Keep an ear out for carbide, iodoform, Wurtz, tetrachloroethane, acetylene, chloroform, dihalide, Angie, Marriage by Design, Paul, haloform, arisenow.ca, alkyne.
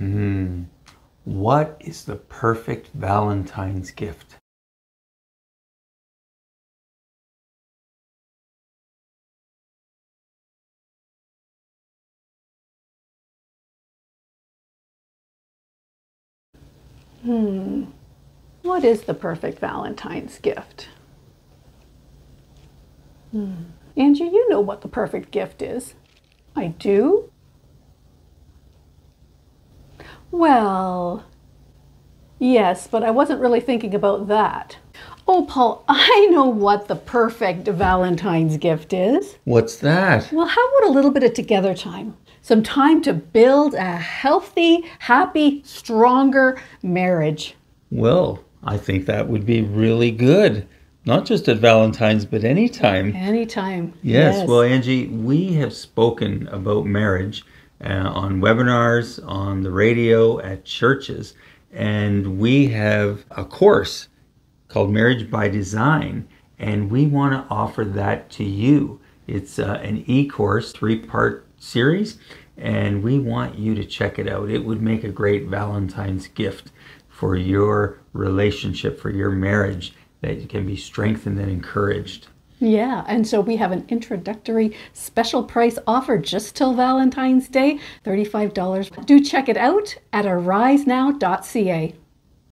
Mm. What is the perfect Valentine's gift? What is the perfect Valentine's gift? Angie, you know what the perfect gift is. I do. Well, yes, but I wasn't really thinking about that. Oh, Paul, I know what the perfect Valentine's gift is. What's that? Well, how about a little bit of together time? Some time to build a healthy, happy, stronger marriage. Well, I think that would be really good. Not just at Valentine's, but anytime. Anytime. Yes. Well, Angie, we have spoken about marriage on webinars, on the radio, at churches, and we have a course called Marriage by Design, and we want to offer that to you. It's an e-course, three-part series, and we want you to check it out. It would make a great Valentine's gift for your relationship, for your marriage, that can be strengthened and encouraged. Yeah, and so we have an introductory special price offer just till Valentine's Day, $35. Do check it out at arisenow.ca.